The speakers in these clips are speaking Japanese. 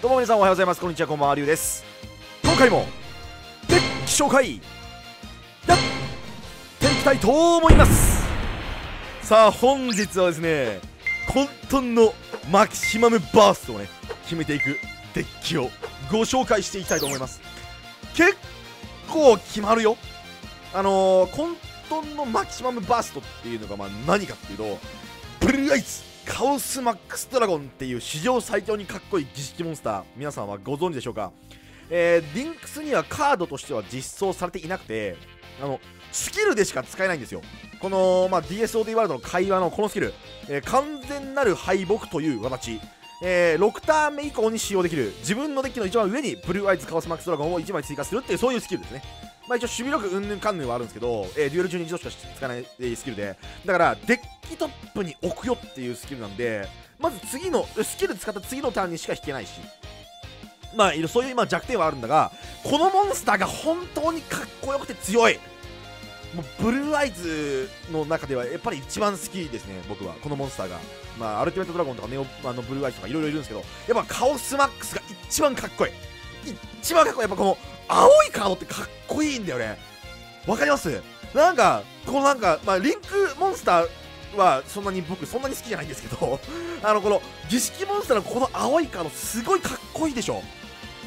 どうも皆さんおはようございます。こんにちは、こんばんは、りゅうです。今回もデッキ紹介やっていきたいと思います。さあ本日はですね、混沌のマキシマムバーストをね決めていくデッキをご紹介していきたいと思います。結構決まるよ。混沌のマキシマムバーストっていうのが何かっていうと、ブルーアイズカオスマックスドラゴンっていう史上最強にかっこいい儀式モンスター、皆さんはご存知でしょうか。リンクスにはカードとしては実装されていなくて、スキルでしか使えないんですよ。この、DSOD ワールドの会話のこのスキル、完全なる敗北という形、6ターン目以降に使用できる、自分のデッキの一番上にブルーアイズカオスマックスドラゴンを1枚追加するっていう、そういうスキルですね。一応守備力うんぬんかんぬんはあるんですけど、デュエル中に一度しか使えないスキルで、だからデッキトップに置くよっていうスキルなんで、まず次のスキル使った次のターンにしか引けないし、そういう弱点はあるんだが、このモンスターが本当にかっこよくて強い。もうブルーアイズの中ではやっぱり一番好きですね、僕はこのモンスターが。アルティメットドラゴンとかネオブルーアイズとかいろいろいるんですけど、やっぱカオスマックスが一番かっこいい。一番かっこいい。やっぱこの青いカードってかっこいいんだよね。わかります？リンクモンスターは僕そんなに好きじゃないんですけど、この儀式モンスターのこの青いカードすごいかっこいいでしょ。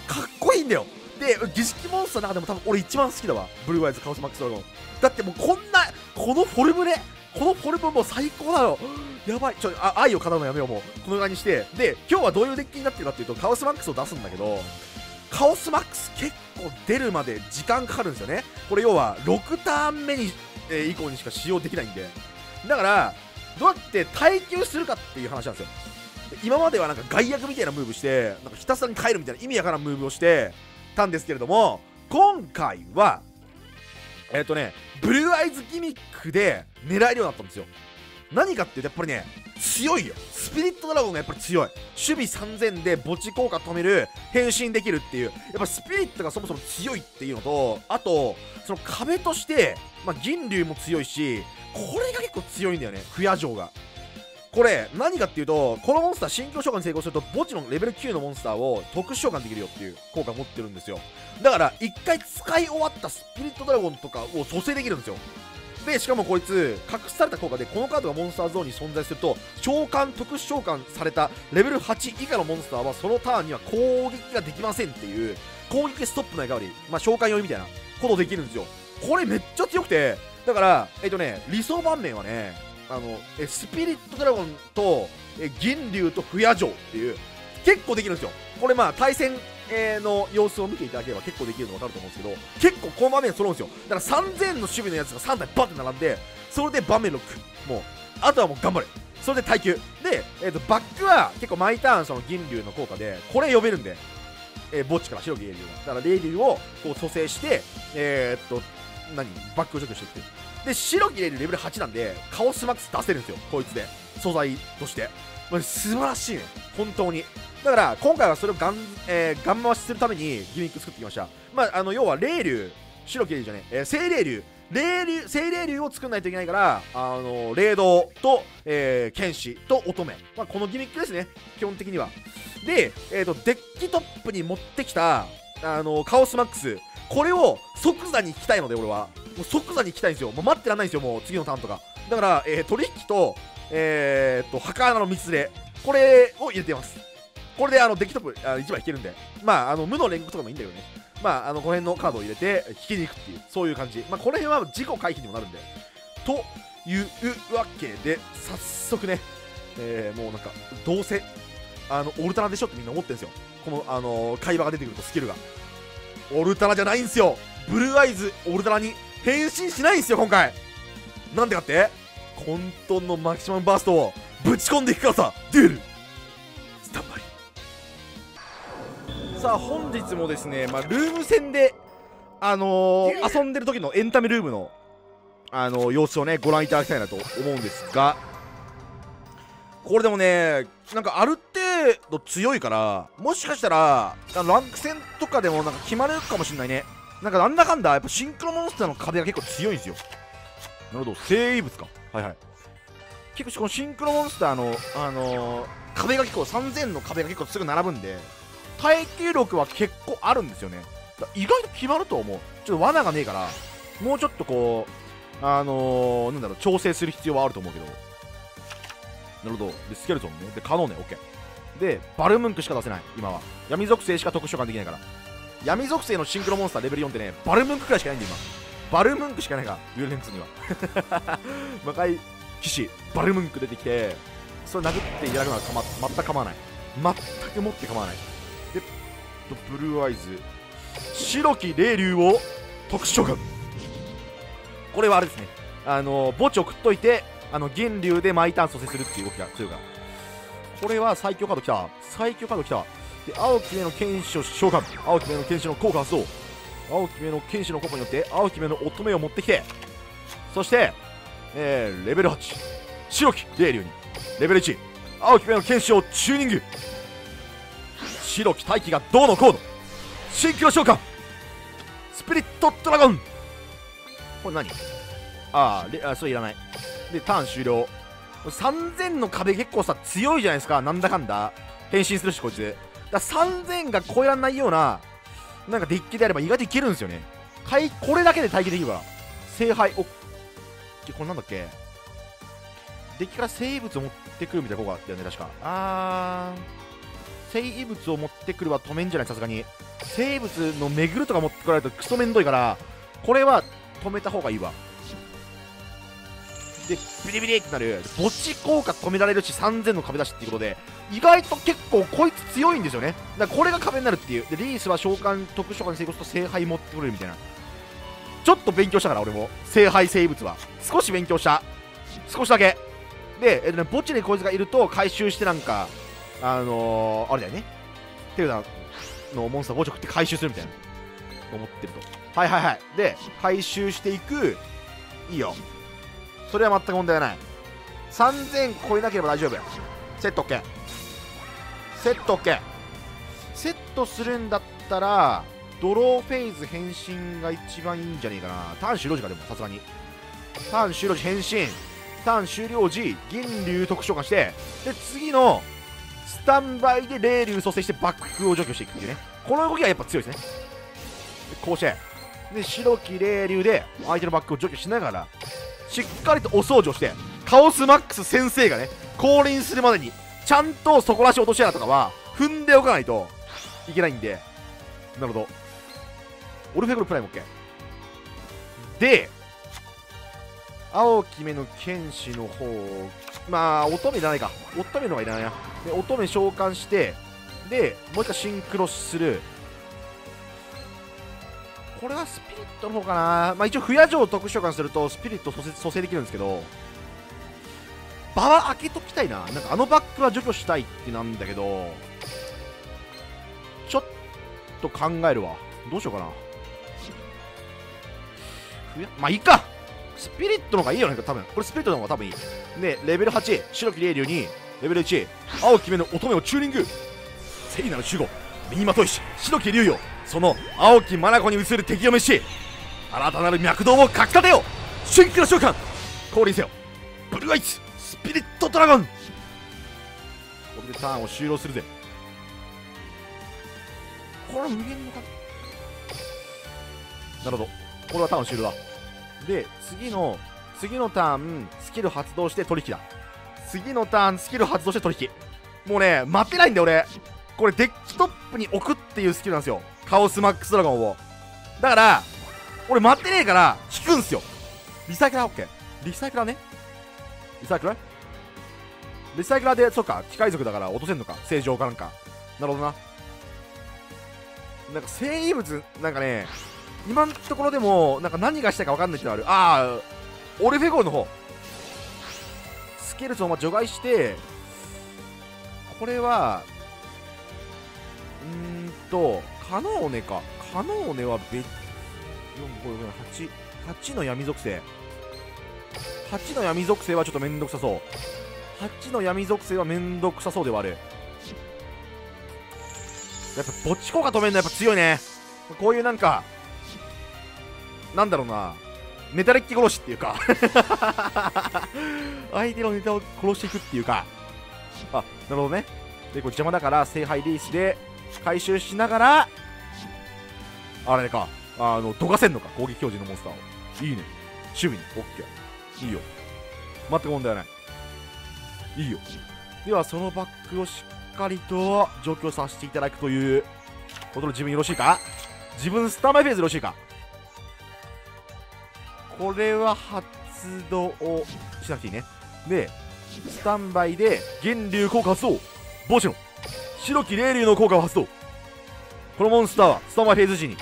かっこいいんだよ。で、儀式モンスターの中でも多分俺一番好きだわ、ブルーアイズカオスマックスドラゴン。だってもうこのフォルムね、このフォルムもう最高なの。やばい、愛を語るのやめよう、もう。このぐらいにして、で、今日はどういうデッキになってるかっていうと、カオスマックスを出すんだけど、カオスマックス結構出るまで時間かかるんですよね。これ要は6ターン目に、以降にしか使用できないんで、だからどうやって耐久するかっていう話なんですよ。今までは外役みたいなムーブして、ひたすらに変えるみたいな意味やからムーブをしてたんですけれども、今回はブルーアイズギミックで狙えるようになったんですよ。何かっていうと、やっぱりね、強いよ。スピリットドラゴンがやっぱり強い。守備3000で墓地効果止める、変身できるっていう、やっぱスピリットがそもそも強いっていうのと、あとその壁として、銀龍も強いし、これが結構強いんだよね、不夜城が。これ何かっていうと、このモンスター新強召喚に成功すると墓地のレベル9のモンスターを特殊召喚できるよっていう効果を持ってるんですよ。だから1回使い終わったスピリットドラゴンとかを蘇生できるんですよ。で、しかもこいつ隠された効果で、このカードがモンスターゾーンに存在すると、召喚特殊召喚されたレベル8以下のモンスターはそのターンには攻撃ができませんっていう、攻撃ストップの代わり、召喚用みたいなことできるんですよ。これめっちゃ強くて、だから理想盤面はね、スピリットドラゴンと銀龍と不夜城っていう、結構できるんですよ。これ対戦の様子を見ていただければ結構できるの分かると思うんですけど、結構この場面揃うんですよ。だから3000の守備のやつが3台バッて並んで、それで場面ロック、もうあとはもう頑張れ、それで耐久で、バックは結構毎ターンその銀龍の効果でこれ呼べるんで、墓地から白き霊竜が、だから霊竜をこう蘇生して、バックを除去していくっていうで、白き霊竜レベル8なんでカオスマックス出せるんですよ、こいつで素材として。素晴らしいね、本当に。だから今回はそれをガン回しするためにギミック作ってきました。要は霊竜、白き霊竜じゃねえ、聖霊竜、聖霊竜を作んないといけないから、霊道と、剣士と乙女、このギミックですね、基本的には。で、デッキトップに持ってきた、カオスマックス、これを即座に引きたいので、俺はもう即座に引きたいんですよ。もう待ってらんないんですよ、もう次のターンとか。だから、取引と、墓穴の蜜でこれを入れてます。これでデッキトップ1枚引けるんで、無の煉獄とかもいいんだけどね、この辺のカードを入れて引きに行くっていう、そういう感じ。この辺は自己回避にもなるんで。というわけで早速ね、もうどうせオルタナでしょってみんな思ってるんですよ。この会話が出てくると、スキルがオルタナじゃないんですよ。ブルーアイズオルタナに変身しないんですよ今回。なんでかって、混沌のマキシマムバーストをぶち込んでいくからさ。デュエルスタンバイ。さあ本日もですね、ルーム戦で遊んでる時のエンタメルームの様子をねご覧いただきたいなと思うんですが、これでもね、ある程度強いから、もしかしたらランク戦とかでも決まるかもしれないね。なんだかんだやっぱシンクロモンスターの壁が結構強いんですよ。なるほど、生物か、はいはい。結構このシンクロモンスターの壁が結構3000の壁が結構すぐ並ぶんで、耐久力は結構あるんですよね。意外と決まると思う。ちょっと罠がねえから、もうちょっとこう、なんだろう、調整する必要はあると思うけど。なるほど。で、スケルトンね。で、カノーね。オッケー。で、バルムンクしか出せない。今は。闇属性しか特殊召喚できないから。闇属性のシンクロモンスターレベル4ってね、バルムンクくらいしかないんで、今。バルムンクしかないから、幽連2には。魔界騎士、バルムンク出てきて、それ殴っていただくのは全く構わない。全く持って構わない。で、ブルーアイズ。白き霊竜を特殊召喚。これはあれですね、墓地を食っといて、源流で毎ターン蘇生するっていう動きが強いから、これは最強カードきた。最強カードきた。で、青き目の剣士を召喚。青き目の剣士の効果発動。青き目の剣士の効果によって青き目の乙女を持ってきて、そして、レベル8、白き霊竜にレベル1、青き目の剣士をチューニング。白き大気がどうのこうの。シンクロ召喚スピリットドラゴン。これ何？それいらない。で、ターン終了。3000の壁結構さ、強いじゃないですか。なんだかんだ。変身するし、こいつで。だから3000が超えらんないような、なんかデッキであれば意外といけるんですよね。これだけで耐久できるから。聖杯。おっ。これなんだっけ？デッキから生物を持ってくるみたいな効果あったよね、確か。生物を持ってくるは止めんじゃない、さすがに。生物の巡るとか持ってこられるとクソめんどいから、これは止めた方がいいわ。で、ビリビリってなる。墓地効果止められるし、3000の壁だしっていうことで、意外と結構こいつ強いんですよね。だからこれが壁になるっていう。で、リースは召喚特殊召喚に成功すると聖杯持ってこれるみたいな。ちょっと勉強したから、俺も聖杯生物は少し勉強した、少しだけで。墓地にこいつがいると回収して、なんかあれだよね、手札のモンスターを食って回収するみたいな思ってると。はいはいはい。で、回収していく。いいよ、それは全く問題ない。3000超えなければ大丈夫。セット OK、 セット OK。 セットするんだったらドローフェーズ変身が一番いいんじゃねえかな。ターン終了時か。でもさすがにターン終了時変身、ターン終了時銀竜特殊召喚して、で、次のスタンバイで霊竜蘇生してバックを除去していくっていうね。この動きがやっぱ強いですね。で、こうして、で、白き霊竜で相手のバックを除去しながら、しっかりとお掃除をして、カオスマックス先生がね、降臨するまでに、ちゃんと底なし落とし穴とかは踏んでおかないといけないんで。なるほど。オルフェゴルプライム OK。で、青き目の剣士の方、まあ、乙女じゃないか。乙女のがいらないな。で、乙女召喚して、で、もう一回シンクロする。これはスピリットの方かな。まあ一応、不夜城を特殊召喚すると、スピリット蘇生できるんですけど、場は開けときたいな。なんかバックは除去したいってなんだけど、ちょっと考えるわ。どうしようかな。まあいいか。スピリットの方がいいよね、多分。これスピリットの方が多分いい。で、レベル8、白き霊竜に、レベル1、青き目の乙女をチューニング。聖なる守護、身にまといし、白き竜よ、その青き眼に映る敵を召し、新たなる脈動をかきたてよ、シンクロ召喚、降臨せよ、ブルーアイズ、スピリットドラゴン。これでターンを終了するぜ。これは無限のか。なるほど、これはターン終了だ。で、次のターンスキル発動して取引だ。次のターンスキル発動して取引。もうね、待てないんだよ俺。これデッキトップに置くっていうスキルなんですよ、カオスマックスドラゴンを。だから俺待ってねえから引くんすよ。リサイクラー OK。 リサイクラーね、リサイクラーで、そっか、機械族だから落とせんのか、正常かなんか。なるほどな。なんか生物、なんかね、今のところでもなんか何がしたいか分かんない人がある。オルフェゴーの方、スケルトンを除外して、これはカノーネか。カノーネは別8の闇属性、8の闇属性はちょっとめんどくさそう。8の闇属性はめんどくさそうではある。やっぱ墓地効果止めるのやっぱ強いね。こういうなんか、なんだろうな、ネタデッキ殺しっていうか相手のネタを殺していくっていうか。あ、なるほどね。で、これ邪魔だから聖杯リースで回収しながらあれか、どかせんのか、攻撃表示のモンスターを。いいね、守備に。オッケー、いいよ、全く問題ない。いいよ。ではそのバックをしっかりと除去させていただくということで、自分よろしいか、自分スタンバイフェーズよろしいか。これは発動をしなくていいね。でスタンバイで源流効果発動、帽子の白き霊竜の効果を発動。このモンスターはスタンバイフェーズ時に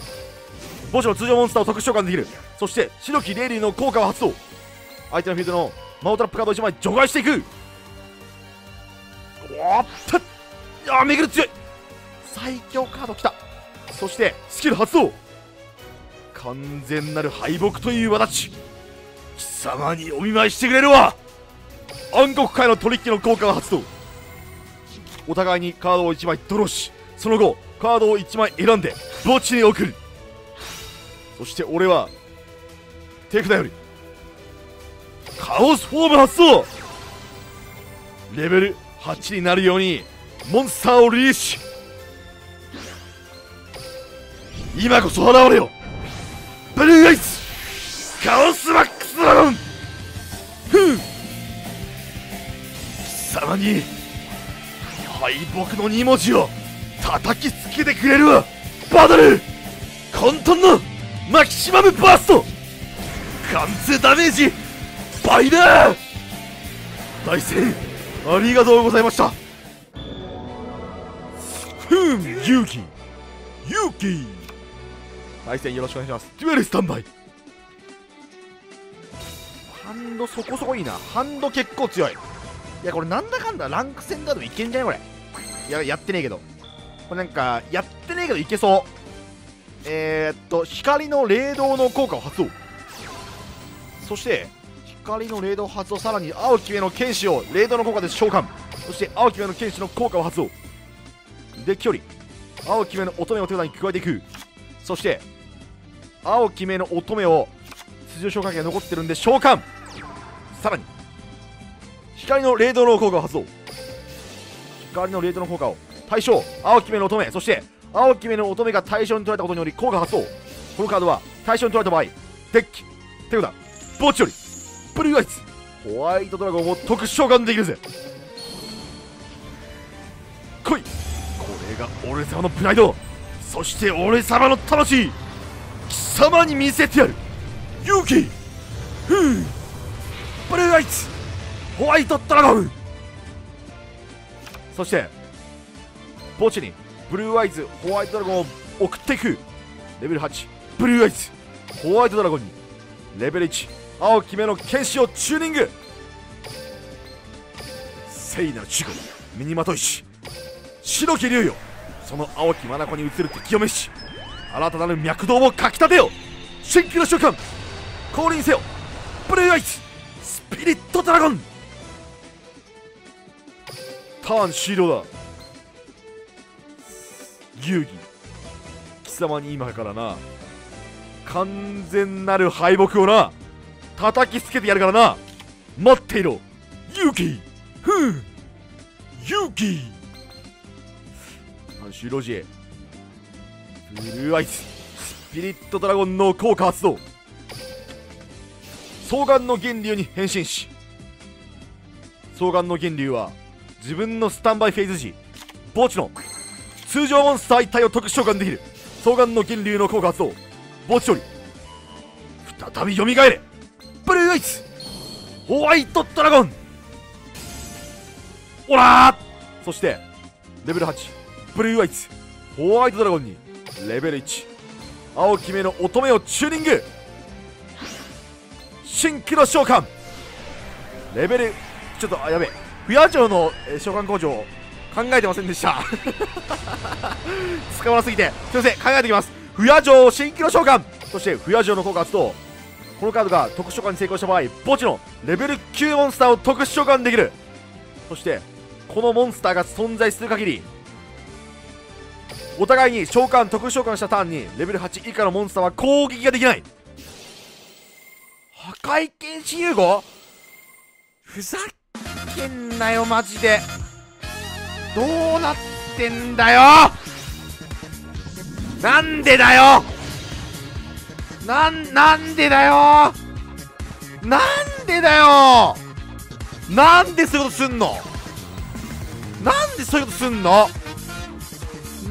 帽子の通常モンスターを特殊召喚できる。そして白き霊竜の効果を発動、相手のフィールドのマオトラップカードを1枚除外していく。おっと、ああめぐる強い、最強カードきた。そしてスキル発動、完全なる敗北という私、貴様にお見舞いしてくれるわ。暗黒界の取引の効果が発動、お互いにカードを1枚ドローし、その後カードを1枚選んで墓地に送る。そして俺は手札よりカオスフォーム発動、レベル8になるようにモンスターをリリースし、今こそ現れよブルーアイスカオスマックスドラゴン。ふう、貴様に敗北の2文字を叩きつけてくれるわ。バトル混沌のマキシマムバースト、完全ダメージ倍だ。対戦ありがとうございました。ふん、勇気勇気、対戦よろしくお願いします。デュエルスタンバイ、ハンドそこそこいいな、ハンド結構強い。いやこれなんだかんだランク戦だといけんじゃねこれ。いややってねえけど、これなんかやってねえけどいけそう。光の霊道の効果を発動、そして光のレード発動、さらに青き目の剣士をレードの効果で召喚、そして青き目の剣士の効果を発動で、距離青き目の乙女を手札に加えていく。そして青き目の乙女を通常召喚機が残ってるんで召喚、さらに光のレードの効果を発動、光のレードの効果を対象青き目の乙女、そして青き目の乙女が対象に取られたことにより効果発動。このカードは対象に取られた場合デッキ手札墓地よりブルーアイツホワイトドラゴンを特殊召喚できるぜ。来い、これが俺様のプライド、そして俺様の魂、貴様に見せてやる。勇気ふぅ、ブルーアイツホワイトドラゴン、そして墓地にブルーアイズホワイトドラゴンを送っていく。レベル8ブルーアイズホワイトドラゴンにレベル1青き目の剣士をチューニング、聖なる地獄身にまといし白き竜よ、その青き眼に映る敵を召し、新たなる脈動をかきたてよ。真空の召喚降臨せよブルーアイズスピリットドラゴン。ターン終了だ。遊戯、貴様に今からな完全なる敗北をな叩きつけてやるからな、待っていろ勇気。ふう、勇気シロジエブルーアイススピリットドラゴンの効果発動、双眼の源流に変身し、双眼の源流は自分のスタンバイフェーズ時墓地の通常モンスター一体を特殊召喚できる。双眼の源流の効果発動、墓地より再び蘇れブルーアイツホワイトドラゴン、オラー。そしてレベル8ブルーアイツホワイトドラゴンにレベル1青き目の乙女をチューニング、新規の召喚レベル、ちょっとやべえ、不夜城の召喚工場考えてませんでした使わなすぎてすいません、考えてきます。不夜城新規の召喚、そして不夜城の効果発動、このカードが特殊召喚に成功した場合墓地のレベル9モンスターを特殊召喚できる。そしてこのモンスターが存在する限りお互いに召喚特殊召喚したターンにレベル8以下のモンスターは攻撃ができない。破壊禁止融合、ふざけんなよマジで、どうなってんだよなんでだよ、なんでだよなんでだよ、なんでそういうことすんの、なんでそういうことすんの、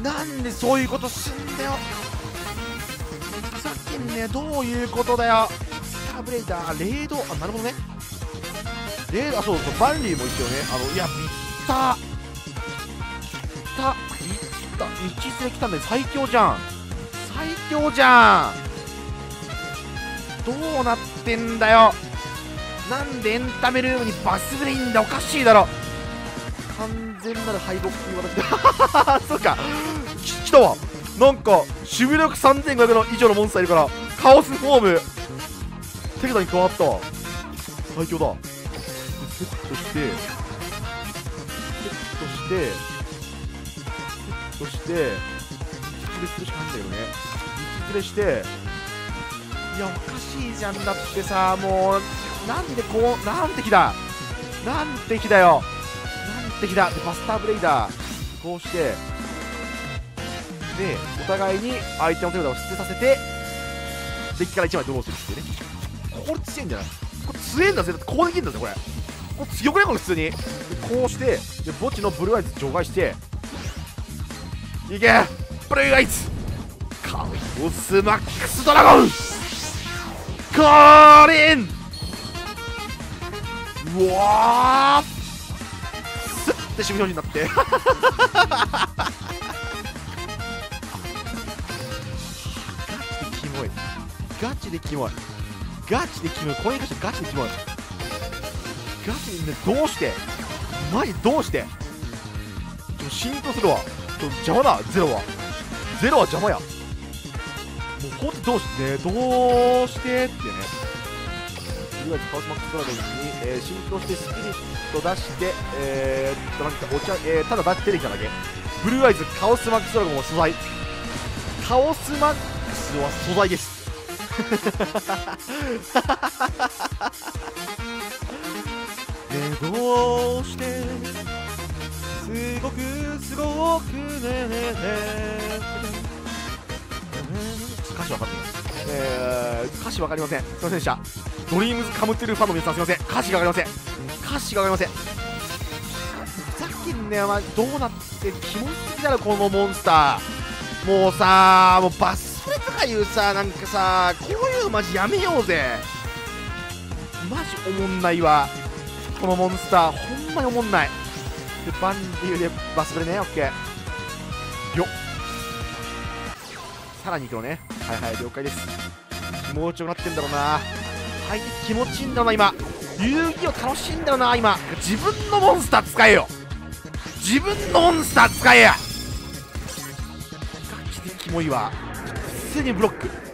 なんでそういうことすんだよ、ふざけんね、どういうことだよ。スターブレイダー、レード、あ、なるほどね、レード、あ、そうそう、バンリーも一応ね、いや、ビッタ一致で来たんで、最強じゃん、最強じゃん、どうなってんだよ、なんでエンタメルームにバスブレインでおかしいだろ、完全なる敗北って言われてそうか、来たわ、なんか守備力3500の以上のモンスターいるからカオスフォーム手札に加わったわ、最強だ。セットして引きずれするしかないんだけどね、引きずれして、いや、おかしいじゃん、だってさ、もうなんでこう、なんて日だでバスターブレイダーこうしてで、お互いに相手の手札を捨てさせてデッキから1枚ドローするっていうね。これ強いんじゃない、これ強いんだぜ、だってこうできるんだぜ、これ強くない、これ普通にこうしてで、墓地のブルーアイズ除外して、いけブルーアイズカオスマックスドラゴンコーリン、うわー、スッて守備表示になってガチでキモい、これに関してガチでキモい、ガチで、ね、どうしてマジどうして、浸透するわ、邪魔だ、ゼロは邪魔や、もうほんとどうして、ってね、とりあえずカオスマックスドラゴンに、浸透してスピリット出して、ただ出てきただけ、ブルーアイズ、カオスマックスドラゴンは素材、カオスマックスは素材です。で、どうして、すごくね。歌詞わかってます、歌詞わかりません、すいませんでした、ドリームズカムトゥルーファンの皆さん、すいません、歌詞がわかりません、ふざけんなよ、どうなって気持ち的だろこのモンスター、もうさ、もうバスフレとかいうさ、なんかさ、こういうマジやめようぜ、マジおもんないわこのモンスター、ほんまにおもんないで、バンリューでバスフレね、オッケーよっ、さらに行くのね、はいはい、了解です、気持ちよくなってんだろうな、相手気持ちいいんだろうな、今遊戯を楽しいんだろうな、今自分のモンスター使えよ、ガチでキモいわ、普通にブロック